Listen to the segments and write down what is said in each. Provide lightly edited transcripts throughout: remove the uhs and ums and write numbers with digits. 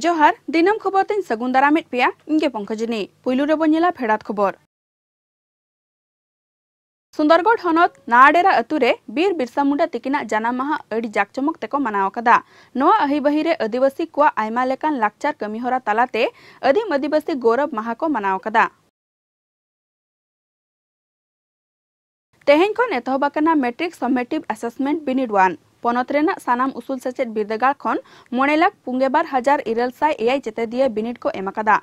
जोहार दिनम खबर तीन सगुन दारामेट पेया इंगे पंकजनी पुलू रे बनेला फेडात खबर। सुंदरगढ़ हनत नाडेरा अतुरे बीर बिरसा मुंडा तिकिना जन्म माह अड़ी जाकचमक तेको मनाव कदा। नवा अहि बहिरे आदिवासी कोवा आयमा लेकान लाकचार कमीहोरा तालाते अधिम आदिवासी गौरव माह को मनाव कदा। तेहेन खन एतहब आकना मेट्रिक सम्मेटिव असेसमेंट बिनिड 1 पनत रेना सानाम उसूल सेचेद बिरदगार खन 9 लाख 55,000 1100 चेतेदिया बिनिड को एमाकादा।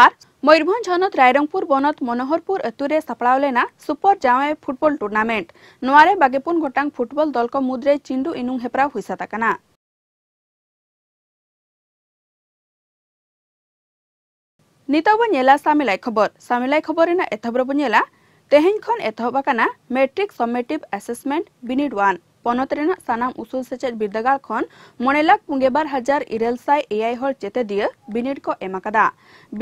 आर मयूरभंज हनत रायरंगपुर बनत मनोहरपुर अतुरे सापड़ाव लेना सुपर जावे फुटबॉल टूर्नामेंट। नोआरे 52 गोटांग फुटबॉल दल को मुद्रे चिंडू इनुंग हेपराव हुई साताकना। नितब नेला सामिलाई खबर रेना एथब्र बनेला। तेहेन खन एतहब आकना मेट्रिक सम्मेटिव असेसमेंट बिनिड 1 पनत रेना सानाम उसूल सेचेद बिरदगार खन 9 लाख 55,000 1100 हर चेतेदिया बिनिड को एमाकादा।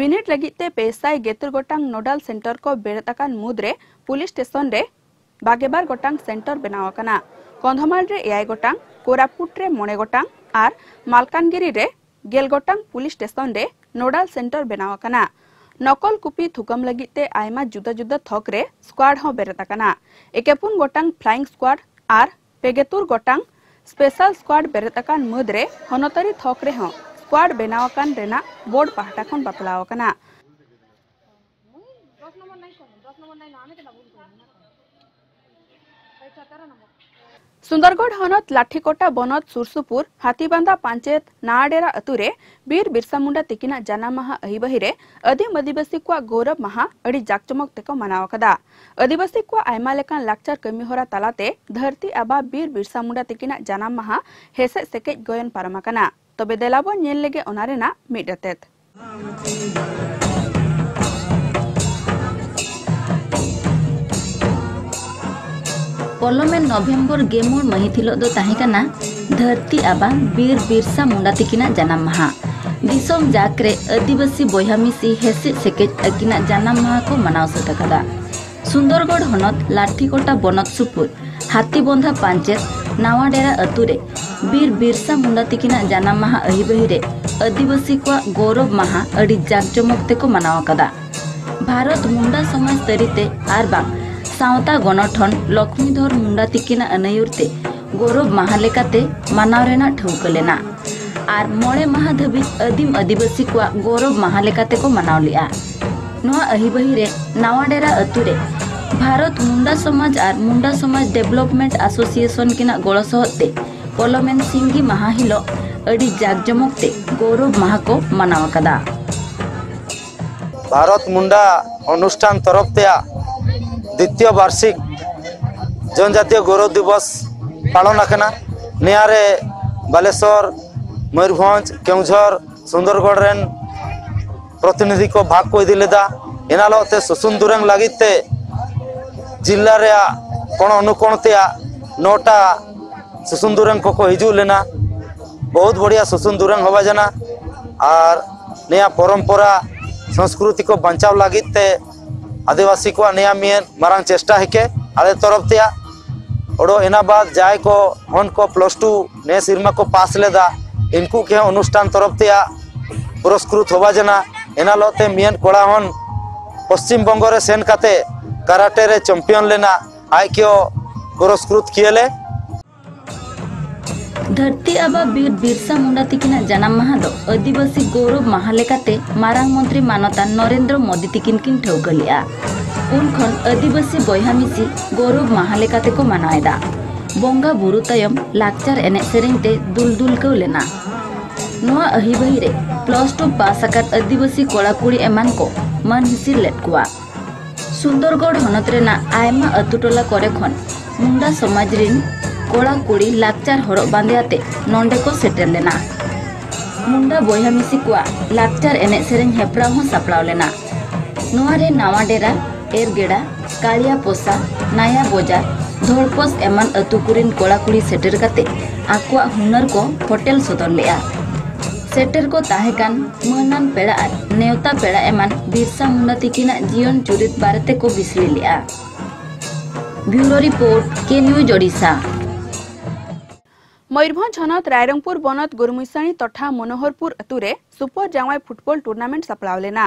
बिनिड लगिते 573 गोटांग नोडल सेंटर को बेरताकान मुद्रे पुलिस स्टेशन रे 52 गोटांग सेंटर बनाव आकना। कंधमाल रे 8 गोटांग, कोरापुट रे 9 गोटांग आर मालकानगिरी रे 10 गोटांग पुलिस स्टेशन रे नोडल सेंटर बनाव आकना। नकल कुपी थुकम लगिते आयमा जुदा जुदा थक रे स्क्वाड हो बेरताकना। 51 गोटांग फ्लाइंग स्क्वाड आर 75 गोटांग स्पेशल स्क्वाड बेरताकान मुद्रे हनतरी थक रे हो स्क्वाड बनावकान रेना बोर्ड पाहटा खन बतलाव कना। सुंदरगढ़ हनत लाठीकोटा बनत सुरसुपुर हाथीबांधा पंचायत नाडेरा अतुरे बीर बिरसा मुंडा तिकिना जन्म माह अहि बहिरे अधिम आदिवासी को गौरव माह अड़ी जाकचमक तेको मनाव कदा। आदिवासी को आयमा लेकान लाकचार कमीहोरा तालाते धरती आबा बीर बिरसा मुंडा तिकिना जन्म माह हेसे सेके गयन पारमा कना। तबे देलाबो नेल लेगे ओनारेना मिडतेत। पोलोमेन नवेम्बर गेमूर मही हिलो दो ताहिकना धरती आबा बीर बिरसा मुंडा तिकिना जन्म माह। दिसोम जाकरे आदिवासी बयहा मिसी हेसे सेकेज अकिना जन्म माह को मनाव सतकदा। सुंदरगढ़ हनत लाठीकोटा बनत सुपुर हाथीबंधा पंचायत नावाडेरा अतुरे बीर बिरसा मुंडा तिकिना जन्म माह अहि बहिरे आदिवासी को गौरव माह अड़ी जाकजमक तेको मनाव कदा। भारत मुंडा समाज तरीते आरबा सावता गणठन लक्ष्मीधर मुंडा तिकिना अनयुरते गौरव माह लेकाते मनाव रेना ठौक लेना आर 9 माह धबी आदिम आदिवासी को गौरव माह लेकाते को मनाव लिया। नवा अहि बहिरे नावाडेरा अतुरे भारत मुंडा समाज आर मुंडा समाज डेवलपमेंट एसोसिएशन किना गौरव सहते पोलोमेन सिंगी माह हिलो अड़ी जाकजमकते गौरव माह को मनाव कदा। भारत मुंडा अनुष्ठान तरफ तेया द्वितीय वार्षिक जनजातीय गौरव दिवस पालन आकना। नियारे बालेश्वर मयूरभंज केउझर सुंदरगढ़ रेन प्रतिनिधि को भाग को इदिलेदा। इनालोते सुसुन दुरंग लगीते जिला रे कोण अनुकोण ते 9टा सुसुन दुरंग को हिजू लेना। बहुत बढ़िया सुसुन दुरंग होवा जाना और नया परंपरा संस्कृति को बचाव लगीते आदिवासी को नया मियन मारंग चेष्टा है के आले तरफ तेया ओडो एना बाद जाय को हन को +2 ने सिरमा को पास लेदा इनको के अनुष्ठान तरफ तेया पुरस्कृत होवा जना। एना लोते मियन कोड़ा हन पश्चिम बंगो रे सेन काते कराटे रे चैंपियन लेना आय के पुरस्कृत किएले। धरती आबा बीर बिरसा मुंडा तिकिना जन्म माह दो आदिवासी गौरव माह लेकाते मारांग मंत्री मानता नरेंद्र मोदी तिकिन किन ठौक लिया। उनखन आदिवासी बयहा मिसी गौरव माह लेकाते को मनाएदा। बंगा बुरु तयम लाकचार एने सेरेंते दुलदुल को लेना। नोआ अहि बहिरे +2 पास आकर आदिवासी कोड़ा कुड़ी एमान को मन हिसिर लेट कुआ। सुंदरगढ़ हनत रेना आयमा अतुटोला करे खन मुंडा समाज रिन कोड़ा कुड़ी लाकचार हरब बांधे नंडे को सेटर लेना। मुंडा बयहा मिसी को लाकचार एने सेरें हेपड़ा हो सापड़ा लेना। नोआरे नावाडेरा एरगेड़ा कालिया पोसा नाया बजार धोड़पोस एमान अतुकुरिन कोड़ा कुड़ी सेटर काते आकुआ हुनर को होटल सदर लेया। सेटर को ताहेकान महनान पेड़ा नेवता पेड़ा एमान बिरसा मुंडा तिकिना जीवन चरित बारेते को बिसली लिया। ब्यूरो रिपोर्ट के न्यूज ओडिशा। मयूरभंज हनत रायरंगपुर बनत गुरमुसाणी तथा मनोहरपुर अतुरे सुपर जावाई फुटबॉल टूर्नामेंट सपड़ावलेना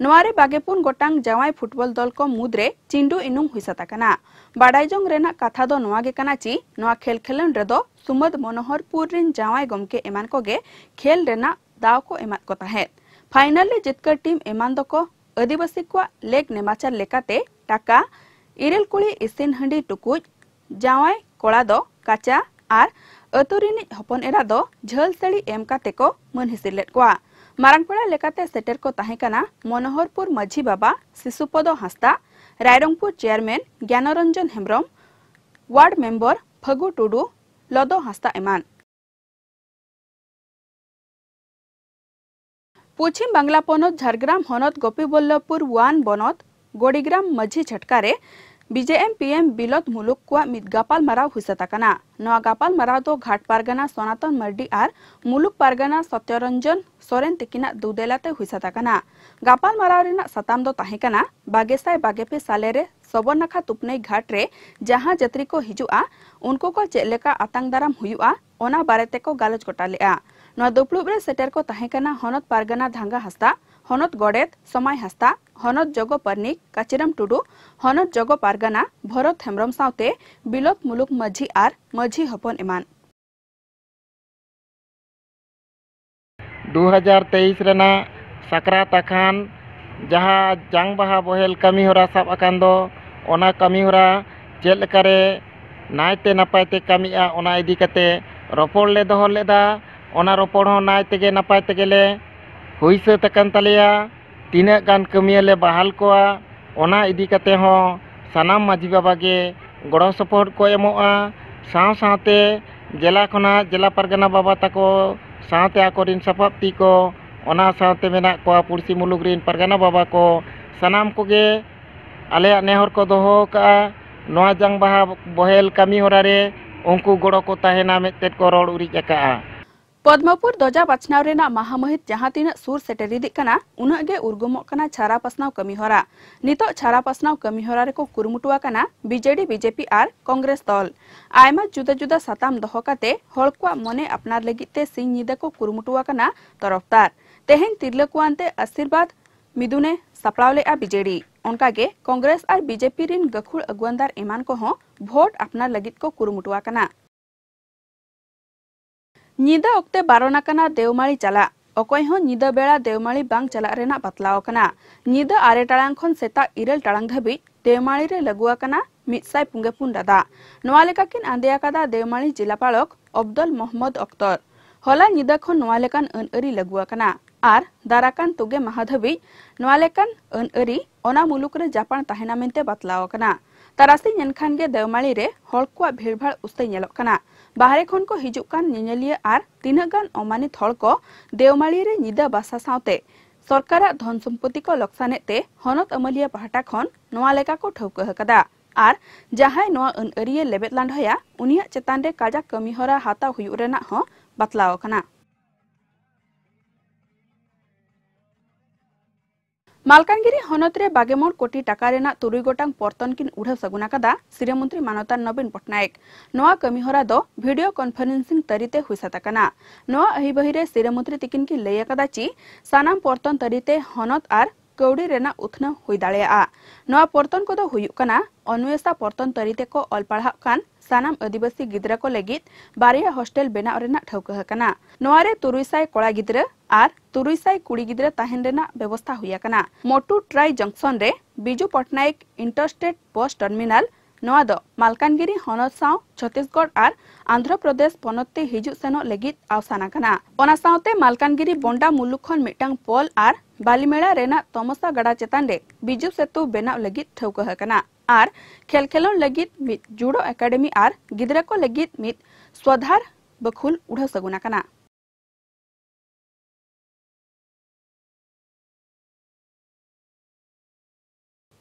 नवारे बागेपुन गोटांग जावाई फुटबॉल दल को मुद्रे चिंडू इनुंग हुइसाताकना बाडाइजोंग रेना कथा दो नवा गे कना ची नवा खेल खेलन रे दो सुमद मनोहरपुर रिन जावाई गमके एमान को गे खेल रेना दाव को एमान कोता है फाइनल रे जितकर टीम एमान दो को आदिवासी को लेग नेमाचार लेकाते टाका इरेल कुली इसिन हंडी टुकुज जावाई कोड़ा दो काचा आर अतुरिनी हपन एरा दो झल सेड़ी एम काते को मन हिसिर लेट कोआ मारांगपड़ा लेकाते सेटर को ताहे कना मनोहरपुर माझी बाबा Shishupad Hansda Rairangpur chairman Gyanranjan Hembram ward member Fagu Tudu Lado Hansda एमान पश्चिम बांग्ला पनत झारग्राम हनत गोपीबल्लभपुर वान बनत गोडीग्राम माझी झटकारे बीजेएम पीएम बिलोत मुलुक को मित गापाल माराव हुइसाताकना नवा गापाल माराव दो घाट पारगना सनातन मर्डी आर मुलुक पारगना सत्यरंजन सोरेन तिकिना दुदेलाते हुइसाताकना गापाल माराव रेना सताम दो ताहे कना 22-22 साल रे सबनखा तुपने घाट रे जहां जत्री को हिजुआ उनको को चेलेका आतंक दाराम हुइआ ओना बारेते को गालच गोटा लेआ नवा दुपलुब रे सेटर को ताहे कना हनत पारगना धांगा हासता हनत गडेत समय हासता हनत जगो परनिक काचिराम टुडू हनत जगो पारगना भरत हेम्ब्रम साउते बिलोत मुलुक माझी आर माझी हपन एमान 2023 रेना सकरात अखान जहा जांग बहा बोहेल कमी होरा साब अकान दो ओना कमी होरा चेल करे नायते नपायते कमी आ ओना इदी कते रोपोड़ ले दोह लेदा ओना रोपोड़ हो नायते गे नपायते गे ले हुइसे तकन तलिया तीना गान कमियाले बहाल कोआ ओना इदी कते हो सनाम माझी बाबा गे गड़ो सपोर्ट को एमोआ साव साथे जिला खना जिला परगना बाबा तको साथे आकोरिन सपप्ती को ओना साथे मेना कोआ पुरसी मुलुक रिन परगना बाबा को सनाम को गे आले नेहर को दोहो का नोआ जंग बहा बोहेल कमी होरा रे उनको गड़ो को ताहेना मेतेट को रोड उरी जका पद्मपुर दजा बाचनाव रेना महामहित जहां तीना सुर सेटेरी दिकना उना गे उर्गुमो कना छारा पसनाव कमीहोरा नितो छारा पसनाव कमीहोरा रे को कुरमुटुआ कना बीजेडी बीजेपी आर कांग्रेस दल आयमा जुदा जुदा साताम दहकाते हळकुआ मने अपनार लगिते सिंह निदे को कुरमुटुआ कना तरफदार तेहेन तिरलकुआनते आशीर्वाद मिदुने सपड़ावलेआ बीजेडी उनका गे कांग्रेस आर बीजेपी रिन गखुड़ अगुवानदार एमान को हो वोट अपनार लगित को कुरमुटुआ कना निदा उक्ते बारोना कना देवमाली चला अकोय हो निदा बेड़ा देवमाली बांग चला रेना बतलाओ कना निदा आरे टाळांग खन सेता इरेल टाळांग धबी देवमाली रे लगुआ कना मितसाय पुंगे पुन दादा नवालेका किन आंदेया कदा देवमाली जिला पालक अब्दुल मोहम्मद अख्तर होला निदा खन नवालेकान अनअरी लगुआ कना आर दाराकान तुगे महाधबी नवालेकान अनअरी ओना मुलुक रे जापान ताहेना मेनते बतलाओ कना तारासी नेनखान गे देवमाली रे हळकुआ भीड़भाड़ उस्ते नेलो कना बाहरे खन को हिजुक कान नेनेलिया आर तीना गान अमानित हळ को देवमाली रे निदा बासा सावते सरकारा धन संपत्ति को लक्षानेते हनत अमलिया पहाटा खन नोआ लेका को ठौक हकदा आर जहाय नोआ अनअरिये लेबेत लांडया उनिया चेतान रे काजा कमी होरा हाता हुयु रेना ह बतलाओ कना मालकानगिरी हनत रे 52 कोटी टाका रेना 3 गोटांग परतन किन उढाव सगुना कदा श्रीमंत्री मानवता नवीन पटनायक नोआ कमीहोरा दो वीडियो कॉन्फ्रेंसिंग तरीते हुइसाताकना नोआ अहि बहिरे श्रीमंत्री तिकिन की लैया कदा ची सानाम परतन तरीते हनत आर कौडी रेना उथना हुई दालेआ नोआ परतन को दो हुयु कना अनुयसा परतन तरीते को अलपाड़ा कान सानाम आदिवासी गिद्रा को लगित बारिया हॉस्टेल बेना रेना ठौक हकना नोआरे 300 कोड़ा गिद्रा आर 300 कुड़ी गिद्रा ताहेन रेना व्यवस्था हुया कना मोटू ट्राई जंक्शन रे Biju Patnaik interstate bus terminal नोआ दो मालकानगिरी हनत साव छत्तीसगढ़ आर आंध्र प्रदेश पनते हिजु सेनो लगित आवसाना कना ओना सावते मालकानगिरी बोंडा मुलुक खन मिटंग पोल आर बालीमेड़ा रेना तमसा गड़ा चेतान रे बिजू सेतु बेनाव लगित ठौक हकना आर खेल खेलों लगित मित जुडो एकेडमी आर गिद्रा को लगित मित स्वधार बखुल उड़ा सगुना कना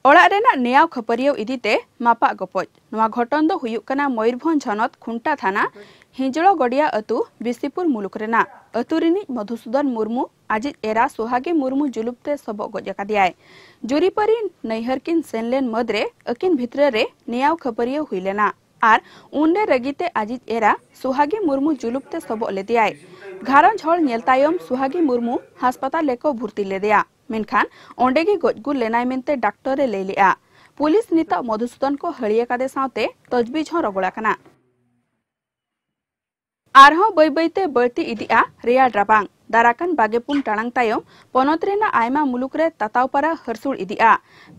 ओड़ा रेना नेयाव खपरियो इदीते मापा गपोज नवा घटन दो हुयुक कना मयूरभंज हनत खुंटा थाना हिंजळो गडिया अतु बिसीपुर मुलुक रेना अतुरिनी मधुसूदन मुर्मू आजित एरा सोहागी मुर्मू जुलुपते सबो गजका दियाय जुरीपरी नैहरकिन सेनलेन मदरे अकिन भितरे रे नेयाव खपरियो हुइलेना आर उन्ने रगीते आजिज एरा सुहागी मुर्मू जुलुपते सबो ले दिया। घारन झड़ नेलतायम सुहागी मुर्मू हास्पताल लेको भर्ती ले दिया, मेनखान ओंडेगी गजगुर लेनाय मेनते डाक्टरे ले लिया। पुलिस नेता मधुसूदन को हड़िये कादे साथे तजबीज हो रगड़ा कना आरहो बैबैते बर्ती इदिया रिया ड्राबांग दाराकन बागेपुन टाणांग तायम पनत रेना आयमा मुलुक रे तातावपारा हरसुल इदिया।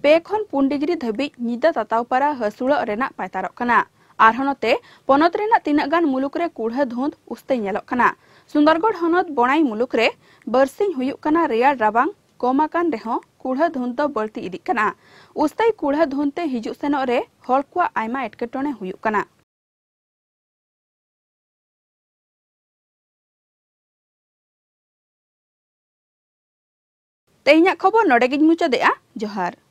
2 खन 3 डिग्री धबी निदा तातावपारा हरसुल रेना पायतारक कना। आरहनते पनत रेना तिनक गान मुलुक रे कुढ़ा धुंद उस्ते नेलक कना। सुंदरगढ़ हनत बणाई मुलुक रे बरसिंग हुयुक कना। रिया ड्राबांग कोमाकान रेहो कुढ़ा धुंद तो बर्ती इदिक कना। उस्ते कुढ़ा धुंदते हिजुक सेनो रे हल कोवा आयमा एटकेटोने हुयुक कना। तेहिंया खबर नोडेगिज मुचादेआ। जोहार।